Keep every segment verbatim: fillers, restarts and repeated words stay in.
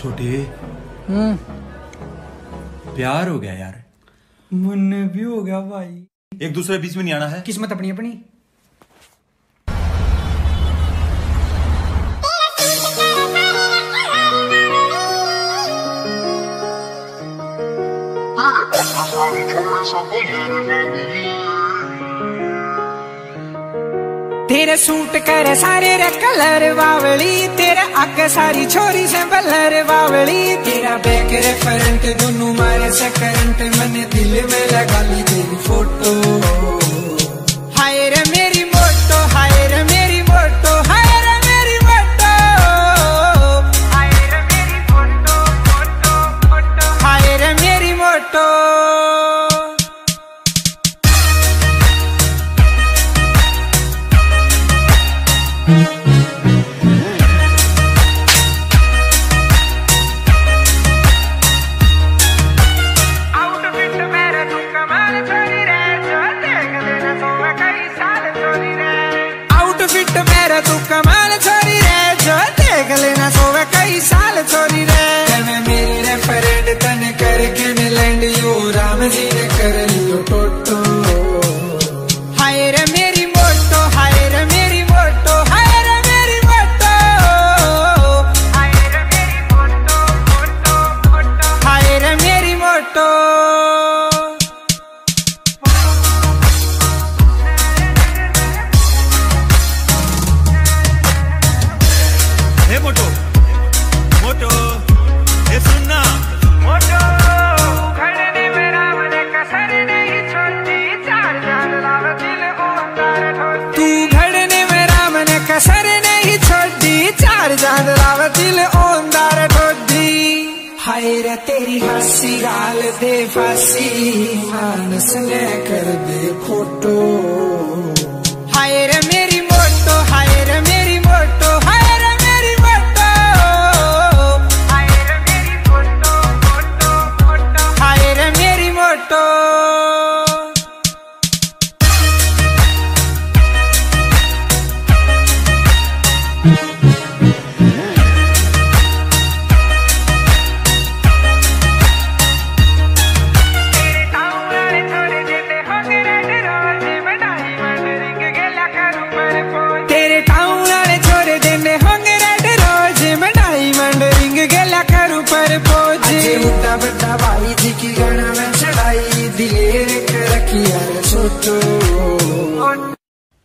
छोटे प्यार हो गया यार, मन भी हो गया भाई। एक दूसरे बीच में नहीं आना है, किस्मत अपनी अपनी। तेरे सूट करे सारे रे कलर बावली, तेरा आके सारी छोरी से बलर बावली, तेरा बैक रे फ्रंट दोनों मारे से करंट, मने दिल में लगा ली तेरी फोटो। हाय रे मेरी मोटो, हाय रे मेरी मोटो, हाय रे मेरी मोटो, हाय रे मेरी मोटो मोटो मोटो, हाय रे मेरी मोटो। तू कमाल छोरी रे, जो देख लेना सोवे कई साल छोरी रे। तने मेरी रे फ्रेंड तने करके मिलेंड, यू राम जी ने कर लियो टोटो। हाय रे मेरी मोटो, हाय रे मेरी मोटो, हाय रे मेरी मोटो, हाय रे मेरी मोटो मोटो मोटो, हाय रे मेरी मोटो। हाय रे तेरी हंसी गाल दे फांसी, मानस ने कर दे फोटो। हाय रे मेरी मोटो, हाय रे मेरी मोटो, हाय रे मेरी मोटो, हाय रे मेरी मोटो मोटो मोटो, हाय रे मेरी मोटो।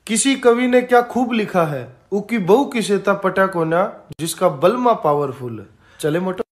किसी कवि ने क्या खूब लिखा है, उकी बहु किसे ता पटा कोना, जिसका बलमा पावरफुल। चले मोटो।